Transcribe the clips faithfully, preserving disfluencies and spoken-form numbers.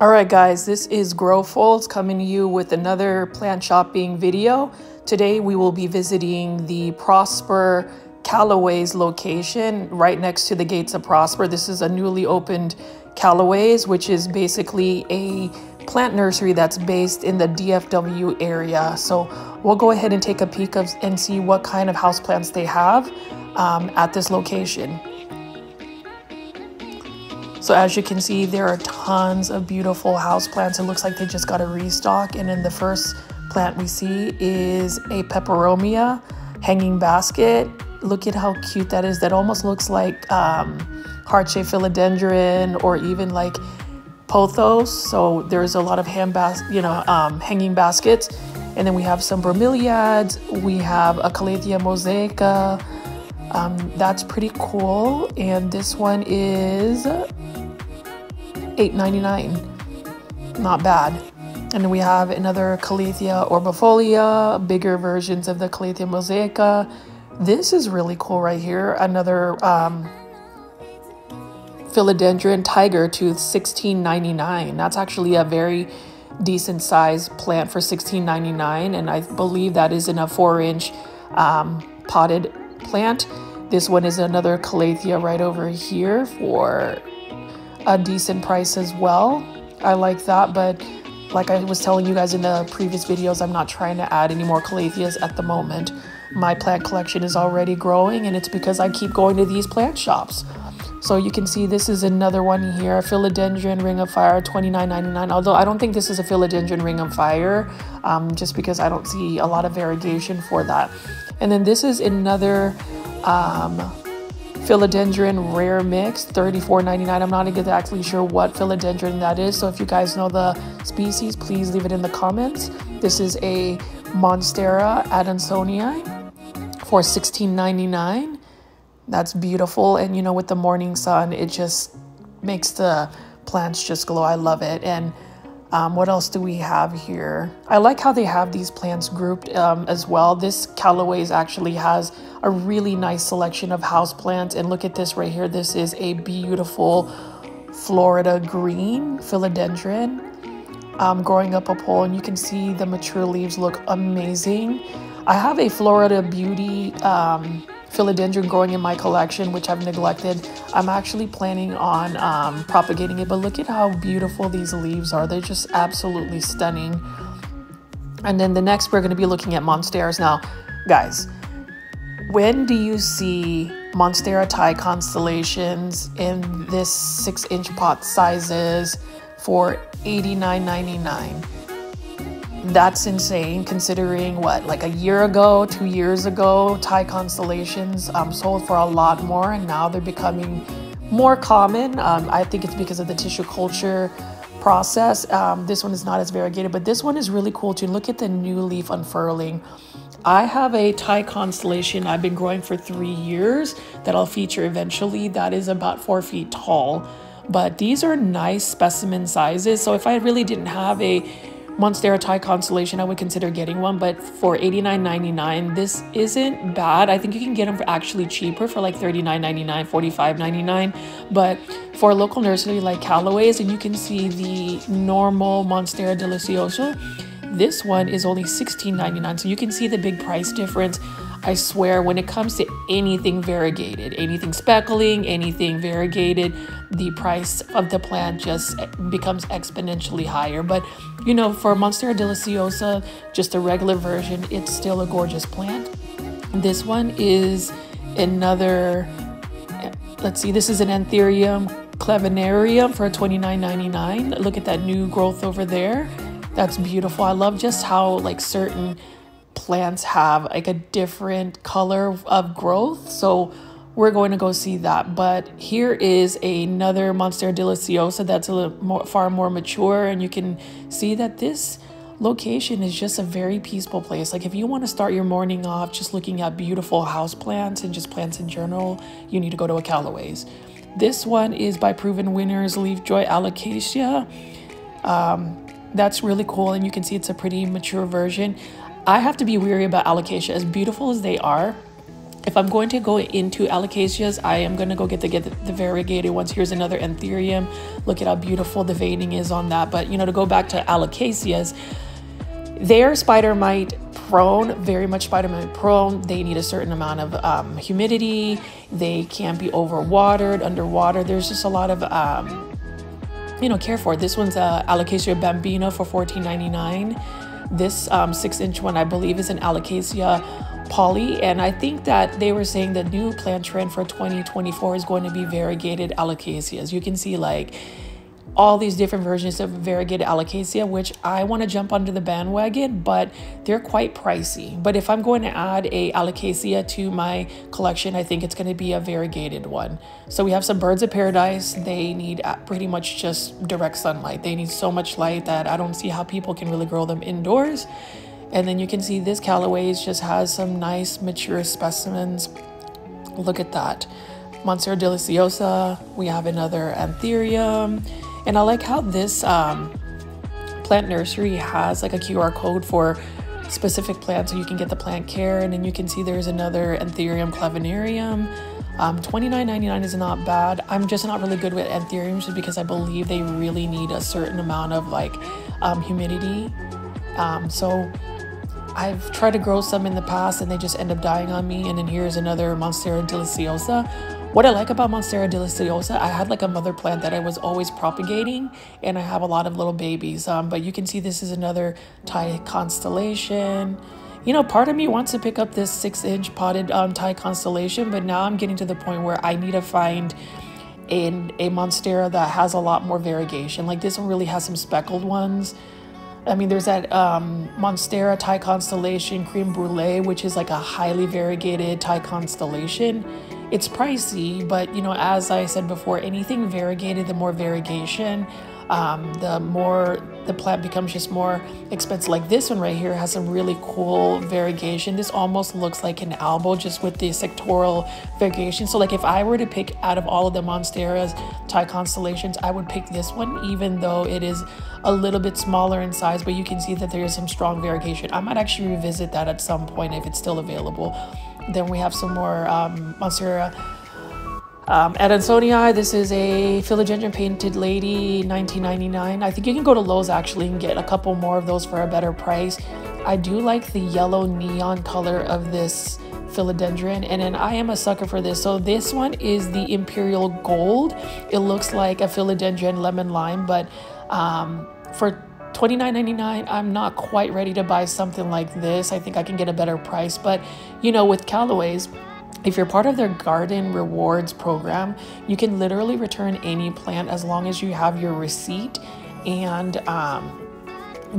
Alright guys, this is Grow Folds coming to you with another plant shopping video. Today we will be visiting the Prosper Calloway's location right next to the gates of Prosper. This is a newly opened Calloway's, which is basically a plant nursery that's based in the D F W area. So we'll go ahead and take a peek of, and see what kind of houseplants they have um, at this location. So as you can see, there are tons of beautiful houseplants. It looks like they just got a restock. And then the first plant we see is a peperomia hanging basket. Look at how cute that is. That almost looks like um, heart-shaped philodendron or even like pothos. So there's a lot of hand bas you know, um, hanging baskets. And then we have some bromeliads. We have a Calathea musaica. Um, that's pretty cool. And this one is eight ninety-nine, not bad. And then we have another Calathea orbifolia, bigger versions of the Calathea musaica. This is really cool right here. Another um, Philodendron tiger tooth, sixteen ninety-nine. That's actually a very decent sized plant for sixteen ninety-nine, and I believe that is in a four inch um, potted plant. This one is another Calathea right over here for a decent price as well. I like that, but like I was telling you guys in the previous videos, I'm not trying to add any more Calatheas at the moment. My plant collection is already growing, and it's because I keep going to these plant shops. So you can see this is another one here, Philodendron ring of fire, twenty-nine ninety-nine. Although I don't think this is a Philodendron ring of fire, um, just because I don't see a lot of variegation for that. And then this is another um, Philodendron rare mix, thirty-four ninety-nine. I'm not exactly sure what Philodendron that is, so if you guys know the species, please leave it in the comments. This is a Monstera Adansonii for sixteen ninety-nine. That's beautiful, and you know, with the morning sun, it just makes the plants just glow. I love it. And Um, what else do we have here? I like how they have these plants grouped um, as well. This Calloway's actually has a really nice selection of house plants. And look at this right here. This is a beautiful Florida green philodendron um, growing up a pole. And you can see the mature leaves look amazing. I have a Florida Beauty um, philodendron growing in my collection, which I've neglected. I'm actually planning on um, propagating it, but look at how beautiful these leaves are. They're just absolutely stunning. And then the next, we're going to be looking at Monsteras. Now, guys, when do you see Monstera Thai constellations in this six inch pot sizes for eighty-nine ninety-nine? That's insane, considering what, like a year ago, two years ago, Thai constellations um, sold for a lot more, and now they're becoming more common. Um, I think it's because of the tissue culture process. Um, this one is not as variegated, but this one is really cool too. Look at the new leaf unfurling. I have a Thai constellation I've been growing for three years that I'll feature eventually. That is about four feet tall, but these are nice specimen sizes. So if I really didn't have a Monstera Thai constellation, I would consider getting one, but for eighty-nine ninety-nine, this isn't bad. I think you can get them for actually cheaper, for like thirty-nine ninety-nine, forty-five ninety-nine, but for a local nursery like Calloway's, and you can see the normal Monstera Delicioso, this one is only sixteen ninety-nine, so you can see the big price difference. I swear, when it comes to anything variegated, anything speckling, anything variegated, the price of the plant just becomes exponentially higher. But, you know, for Monstera Deliciosa, just a regular version, it's still a gorgeous plant. This one is another, let's see, this is an Anthurium Clavinarium for twenty-nine ninety-nine. Look at that new growth over there. That's beautiful. I love just how, like, certain plants have like a different color of growth, so we're going to go see that. But here is another Monstera Deliciosa that's a little more, far more mature, and you can see that this location is just a very peaceful place. Like, if you want to start your morning off just looking at beautiful house plants and just plants in general, you need to go to a Calloway's. This one is by proven winners, leaf joy alocasia. Um, that's really cool, and you can see it's a pretty mature version. I have to be weary about alocasia. As beautiful as they are, If I'm going to go into alocasias, I am going to go get the get the, the variegated ones. Here's another anthurium. Look at how beautiful the veining is on that. But you know, to go back to alocasias, they're spider mite prone, very much spider mite prone. They need a certain amount of um, humidity. They can't be overwatered, underwater. There's just a lot of um, you know, care for it. This one's uh, Alocasia bambina for fourteen ninety-nine. This um, six-inch one, I believe, is an Alocasia poly, and I think that they were saying the new plant trend for twenty twenty-four is going to be variegated alocasias. You can see like all these different versions of variegated alocasia, which I want to jump onto the bandwagon, but they're quite pricey. But if I'm going to add a alocasia to my collection, I think it's going to be a variegated one. So we have some birds of paradise. They need pretty much just direct sunlight. They need so much light that I don't see how people can really grow them indoors. And then you can see this Calloway's just has some nice mature specimens. Look at that. Monstera deliciosa. We have another anthurium. And I like how this um, plant nursery has like a Q R code for specific plants, so you can get the plant care. And then you can see there's another anthurium clavinarium. Um, twenty-nine ninety-nine is not bad. I'm just not really good with anthuriums just because I believe they really need a certain amount of like um, humidity. Um, so I've tried to grow some in the past and they just end up dying on me. And then here's another Monstera deliciosa. What I like about Monstera deliciosa, I had like a mother plant that I was always propagating, and I have a lot of little babies. Um, but you can see this is another Thai constellation. You know, part of me wants to pick up this six-inch potted um, Thai constellation, but now I'm getting to the point where I need to find in a Monstera that has a lot more variegation. Like this one really has some speckled ones. I mean, there's that um, Monstera Thai constellation Creme Brulee, which is like a highly variegated Thai constellation. It's pricey, but you know, as I said before, anything variegated, the more variegation, um, the more the plant becomes just more expensive. Like this one right here has some really cool variegation. This almost looks like an elbow just with the sectoral variegation. So like if I were to pick out of all of the Monstera's Thai constellations, I would pick this one, even though it is a little bit smaller in size, but you can see that there is some strong variegation. I might actually revisit that at some point if it's still available. Then we have some more um, Monstera um, Adansonii. This is a Philodendron painted lady, nineteen ninety-nine. I think you can go to Lowe's actually and get a couple more of those for a better price. I do like the yellow neon color of this philodendron, and then I am a sucker for this. So this one is the Imperial Gold. It looks like a Philodendron lemon lime, but um, for twenty-nine ninety-nine, I'm not quite ready to buy something like this. I think I can get a better price, but you know, with Callaway's, if you're part of their Garden Rewards program, you can literally return any plant as long as you have your receipt and um,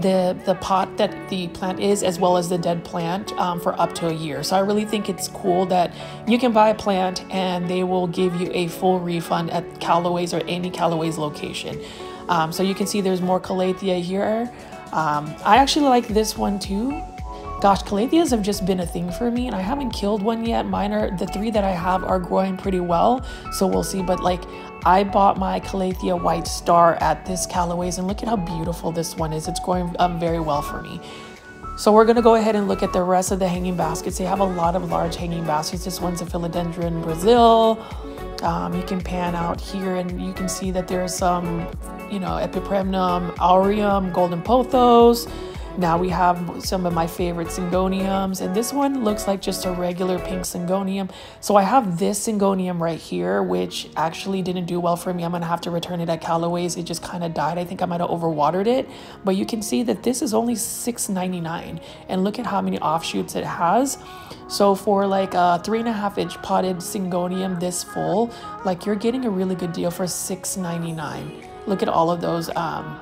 the the pot that the plant is, as well as the dead plant, um, for up to a year. So I really think it's cool that you can buy a plant and they will give you a full refund at Callaway's or any Callaway's location. Um, so you can see there's more Calathea here. Um, I actually like this one too. Gosh, Calatheas have just been a thing for me, and I haven't killed one yet. Mine are, the three that I have are growing pretty well, so we'll see. But like, I bought my Calathea White Star at this Callaway's, and look at how beautiful this one is. It's growing um, very well for me. So we're gonna go ahead and look at the rest of the hanging baskets. They have a lot of large hanging baskets. This one's a Philodendron Brazil. Um, you can pan out here and you can see that there's some, you know, Epipremnum Aureum, Golden Pothos. Now we have some of my favorite Syngoniums, and this one looks like just a regular pink Syngonium. So I have this Syngonium right here, which actually didn't do well for me. I'm gonna have to return it at Callaway's. It just kind of died. I think I might have overwatered it, but you can see that this is only six ninety-nine, and look at how many offshoots it has. So for like a three and a half inch potted Syngonium this full, like you're getting a really good deal for six ninety-nine. Look at all of those um,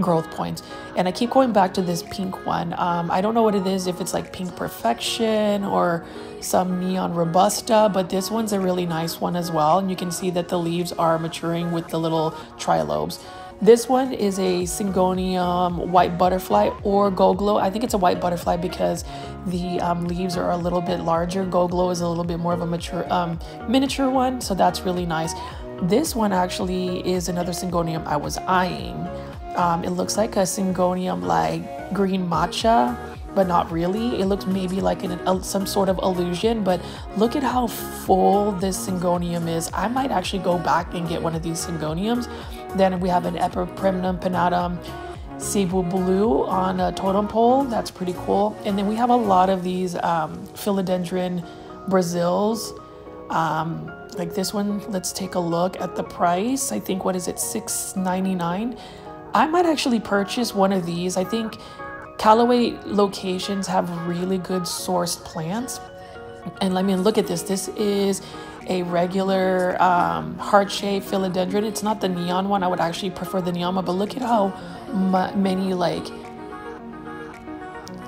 growth points. And I keep going back to this pink one. Um, I don't know what it is, if it's like Pink Perfection or some Neon Robusta, but this one's a really nice one as well. And you can see that the leaves are maturing with the little trilobes. This one is a Syngonium White Butterfly or Go-Glo. I think it's a White Butterfly because the um, leaves are a little bit larger. Go-Glo is a little bit more of a mature um, miniature one, so that's really nice. This one actually is another Syngonium I was eyeing. Um, it looks like a Syngonium like green matcha. but not really. It looks maybe like in an, some sort of illusion, but look at how full this Syngonium is. I might actually go back and get one of these Syngoniums. Then we have an Epipremnum panatum cebu blue on a totem pole. That's pretty cool. And then we have a lot of these um, Philodendron Brazils. Um, like this one, let's take a look at the price. I think, what is it, six ninety-nine? I might actually purchase one of these. I think Callaway locations have really good sourced plants. And I mean, look at this. This is a regular um, heart-shaped philodendron. It's not the neon one. I would actually prefer the neon one, but look at how many like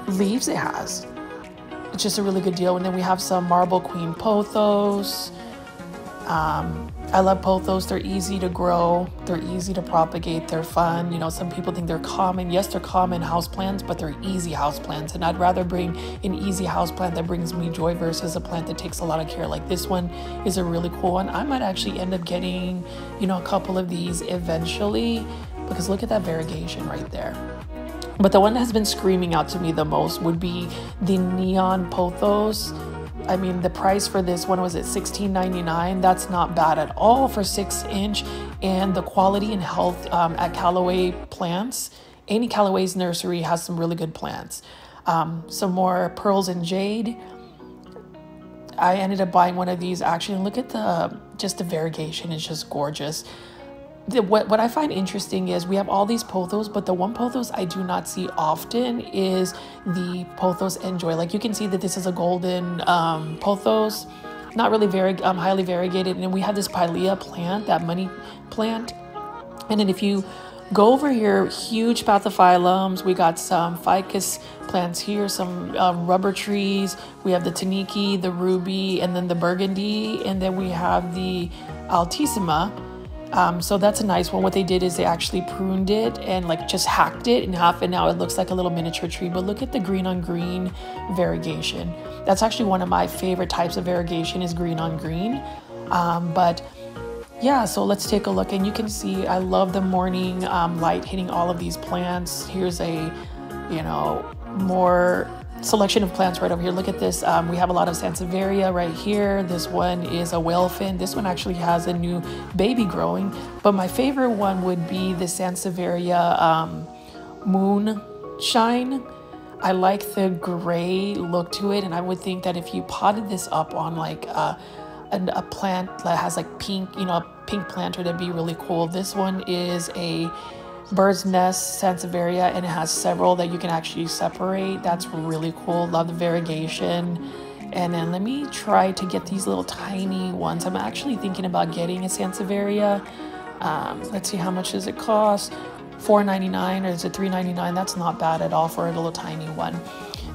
leaves it has. It's just a really good deal. And then we have some Marble Queen Pothos. Um, I love Pothos. They're easy to grow. They're easy to propagate. They're fun. You know, some people think they're common. Yes, they're common houseplants, but they're easy houseplants. And I'd rather bring an easy houseplant that brings me joy versus a plant that takes a lot of care. Like this one is a really cool one. I might actually end up getting, you know, a couple of these eventually, because look at that variegation right there. But the one that has been screaming out to me the most would be the Neon Pothos. I mean, the price for this one was at sixteen ninety-nine. That's not bad at all for six inch. And the quality and health um, at Callaway plants, Annie Callaway's nursery has some really good plants. Um, some more Pearls and Jade. I ended up buying one of these actually. And look at the, just the variegation is just gorgeous. The, what, what I find interesting is we have all these pothos, but the one pothos I do not see often is the Pothos Enjoy. Like you can see that this is a golden um, pothos, not really very um, highly variegated. And then we have this Pilea plant, that money plant. And then if you go over here, huge Pathophyllums. We got some ficus plants here, some um, rubber trees. We have the Taniki, the Ruby, and then the Burgundy. And then we have the Altissima. Um, so that's a nice one. What they did is they actually pruned it and like just hacked it in half, and now it looks like a little miniature tree. But look at the green on green variegation. That's actually one of my favorite types of variegation, is green on green. Um, but yeah, so let's take a look, and you can see I love the morning um, light hitting all of these plants. Here's a, you know, more selection of plants right over here. Look at this. Um, we have a lot of Sansevieria right here. This one is a whale fin. This one actually has a new baby growing, but my favorite one would be the Sansevieria um, Moonshine. I like the gray look to it, and I would think that if you potted this up on like a, a, a plant that has like pink, you know, a pink planter, that'd be really cool. This one is a Bird's Nest Sansevieria, and it has several that you can actually separate. That's really cool. Love the variegation. And then let me try to get these little tiny ones. I'm actually thinking about getting a Sansevieria. Um, let's see, how much does it cost? four ninety-nine, or is it three ninety-nine? That's not bad at all for a little tiny one.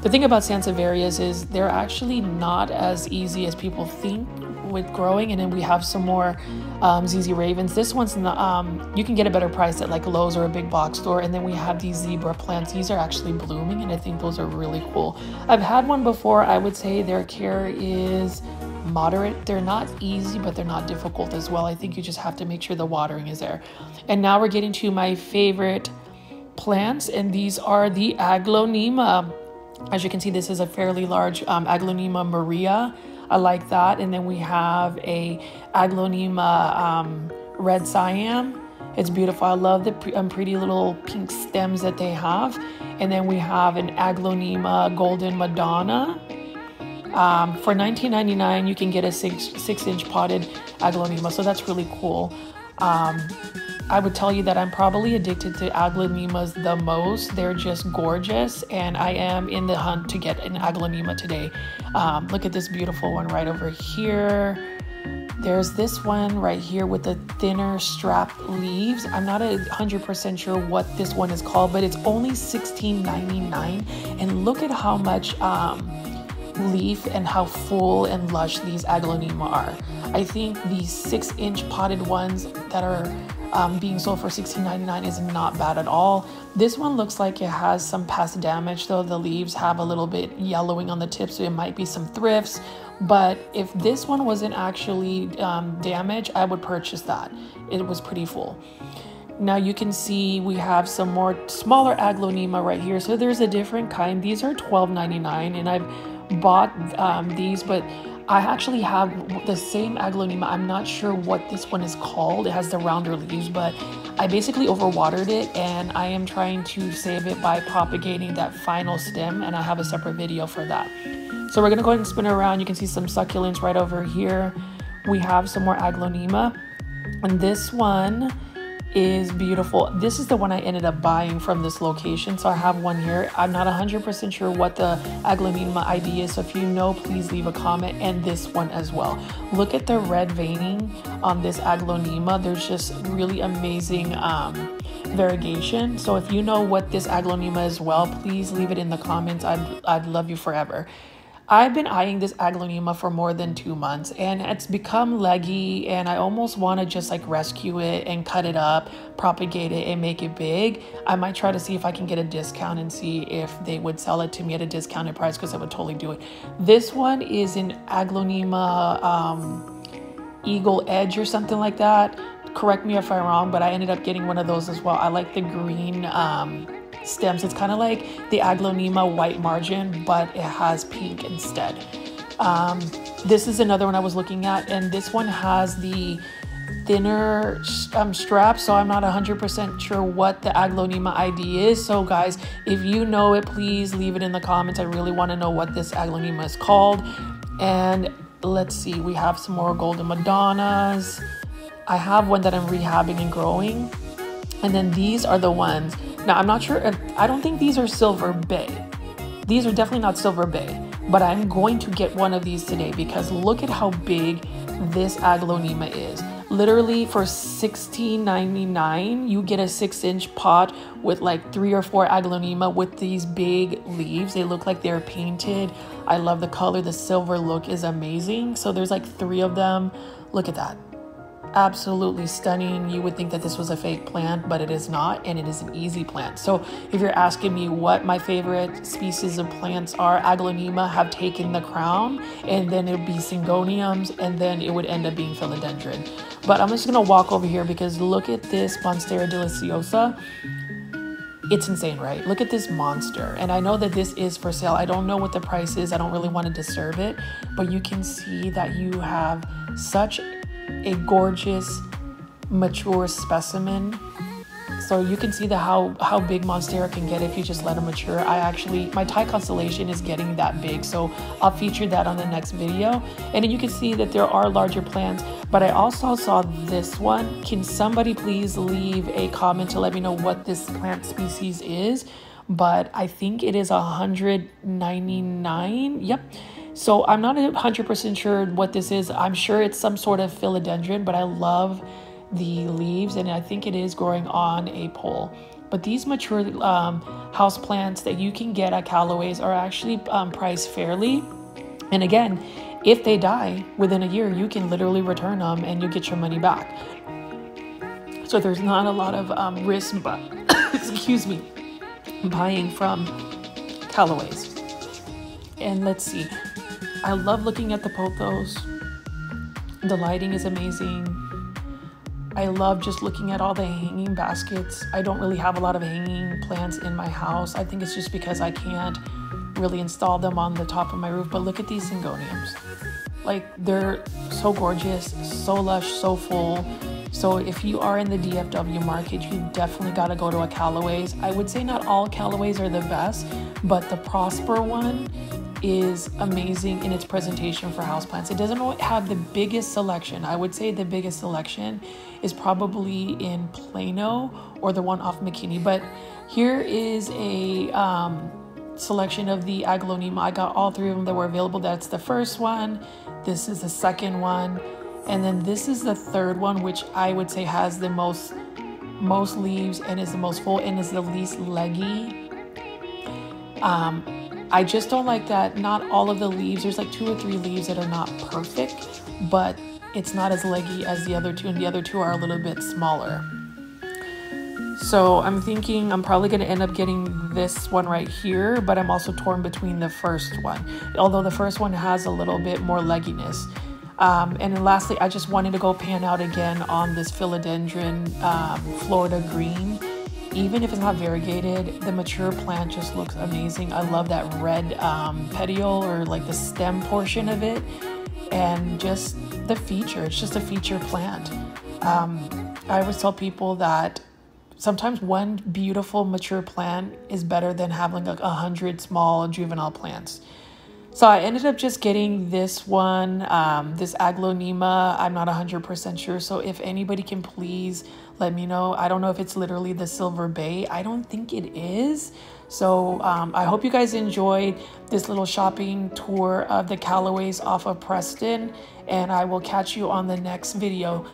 The thing about Sansevierias is they're actually not as easy as people think with growing. And then we have some more um, Z Z Ravens. This one's not, um, you can get a better price at like Lowe's or a big box store. And then we have these zebra plants. These are actually blooming, and I think those are really cool. I've had one before. I would say their care is moderate. They're not easy, but they're not difficult as well. I think you just have to make sure the watering is there. And now we're getting to my favorite plants, and these are the Aglaonema. As you can see, this is a fairly large um, Aglaonema Maria. I like that. And then we have a Aglaonema um, Red Siam. It's beautiful. I love the pre um, pretty little pink stems that they have. And then we have an Aglaonema Golden Madonna. Um, for nineteen ninety-nine, you can get a six, six inch potted Aglaonema. So that's really cool. Um, I would tell you that I'm probably addicted to Aglaonemas the most. They're just gorgeous, and I am in the hunt to get an Aglaonema today. Um, look at this beautiful one right over here. There's this one right here with the thinner strap leaves. I'm not a hundred percent sure what this one is called, but it's only sixteen ninety-nine. And look at how much um, leaf and how full and lush these Aglaonema are. I think the six inch potted ones that are Um, being sold for sixteen ninety-nine is not bad at all. This one looks like it has some past damage, though. The leaves have a little bit yellowing on the tip, so it might be some thrifts. But if this one wasn't actually um, damaged, I would purchase that. It was pretty full. Now you can see we have some more smaller Aglaonema right here. So there's a different kind. These are twelve ninety-nine, and I've bought um, these, but I actually have the same Aglaonema. I'm not sure what this one is called. It has the rounder leaves, but I basically overwatered it, and I am trying to save it by propagating that final stem, and I have a separate video for that. So we're gonna go ahead and spin it around. You can see some succulents right over here. We have some more Aglaonema, and this one is beautiful. This is the one I ended up buying from this location, so I have one here. I'm not one hundred percent sure what the Aglaonema I D is, so if you know, please leave a comment, and this one as well. Look at the red veining on this Aglaonema. There's just really amazing um, variegation. So if you know what this Aglaonema is, well, please leave it in the comments. I'd, I'd love you forever. I've been eyeing this Aglaonema for more than two months and it's become leggy, and I almost want to just like rescue it and cut it up, propagate it and make it big. I might try to see if I can get a discount and see if they would sell it to me at a discounted price, because I would totally do it. This one is an Aglaonema um, Eagle Edge or something like that. Correct me if I'm wrong, but I ended up getting one of those as well. I like the green um, stems. It's kind of like the Aglaonema White Margin, but it has pink instead. Um, this is another one I was looking at, and this one has the thinner um, strap, so I'm not one hundred percent sure what the Aglaonema I D is. So guys, if you know it, please leave it in the comments. I really want to know what this Aglaonema is called. And let's see, we have some more Golden Madonnas. I have one that I'm rehabbing and growing. And then these are the ones. Now, I'm not sure if, I don't think these are Silver Bay. These are definitely not Silver Bay, but I'm going to get one of these today because look at how big this Aglaonema is. Literally for sixteen ninety-nine, you get a six inch pot with like three or four Aglaonema with these big leaves. They look like they're painted. I love the color. The silver look is amazing. So there's like three of them. Look at that. Absolutely stunning. You would think that this was a fake plant, but it is not, and it is an easy plant. So if you're asking me what my favorite species of plants are, Aglaonema have taken the crown, and then it would be Syngoniums, and then it would end up being Philodendron. But I'm just gonna walk over here because look at this Monstera Deliciosa. It's insane, right? Look at this monster. And I know that this is for sale. I don't know what the price is. I don't really want to disturb it, but you can see that you have such a gorgeous mature specimen. So you can see the how how big Monstera can get if you just let them mature. I actually, my Thai constellation is getting that big, so I'll feature that on the next video. And then you can see that there are larger plants, but I also saw this one. Can somebody please leave a comment to let me know what this plant species is? But I think it is one hundred ninety-nine. Yep. So I'm not one hundred percent sure what this is. I'm sure it's some sort of philodendron, but I love the leaves, and I think it is growing on a pole. But these mature um, house plants that you can get at Callaway's are actually um, priced fairly. And again, if they die within a year, you can literally return them and you get your money back. So there's not a lot of um, risk, but excuse me, buying from Callaway's. And let's see. I love looking at the pothos. The lighting is amazing. I love just looking at all the hanging baskets. I don't really have a lot of hanging plants in my house. I think it's just because I can't really install them on the top of my roof. But look at these Syngoniums. Like, they're so gorgeous, so lush, so full. So if you are in the D F W market, you definitely gotta go to a Callaway's. I would say not all Callaway's are the best, but the Prosper one is amazing in its presentation for houseplants. It doesn't have the biggest selection. I would say the biggest selection is probably in Plano or the one off McKinney. But here is a um, selection of the Aglaonema. I got all three of them that were available. That's the first one. This is the second one. And then this is the third one, which I would say has the most, most leaves and is the most full and is the least leggy. Um, I just don't like that not all of the leaves, there's like two or three leaves that are not perfect, but it's not as leggy as the other two, and the other two are a little bit smaller. So I'm thinking I'm probably going to end up getting this one right here, but I'm also torn between the first one, although the first one has a little bit more legginess. Um, and then lastly, I just wanted to go pan out again on this philodendron um, Florida green. Even if it's not variegated, the mature plant just looks amazing. I love that red um, petiole, or like the stem portion of it, and just the feature. It's just a feature plant. Um, I always tell people that sometimes one beautiful mature plant is better than having like a hundred small juvenile plants. So I ended up just getting this one, um, this Aglaonema. I'm not one hundred percent sure, so if anybody can please let me know. I don't know if it's literally the Silver Bay. I don't think it is. So um, I hope you guys enjoyed this little shopping tour of the Calloways off of Preston, and I will catch you on the next video.